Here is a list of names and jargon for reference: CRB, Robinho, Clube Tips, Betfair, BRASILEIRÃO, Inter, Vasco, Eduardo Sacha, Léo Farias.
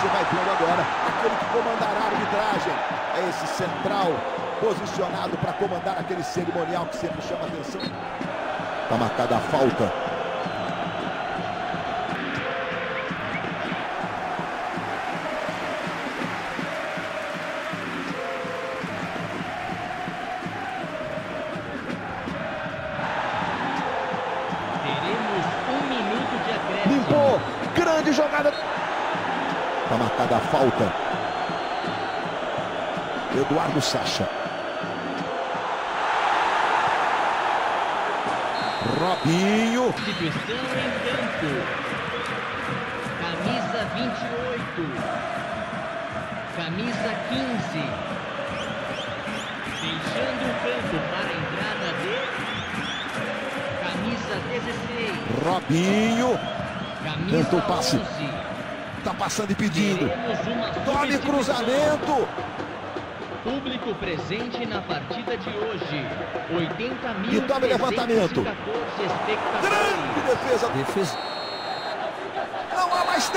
você vai vendo agora aquele que comandará a arbitragem. É esse central posicionado para comandar aquele cerimonial que sempre chama atenção. Está marcada a falta. Limpou, grande jogada. Está marcada a falta. Eduardo Sacha. Robinho. Substituição em campo. Camisa 28. Camisa 15. Deixando o campo para a entrada de camisa 16. Robinho. Tentou o passe. Tá passando e pedindo. Tome cruzamento. Público presente na partida de hoje. 80.000. E tome levantamento. Grande defesa. Não há mais tempo.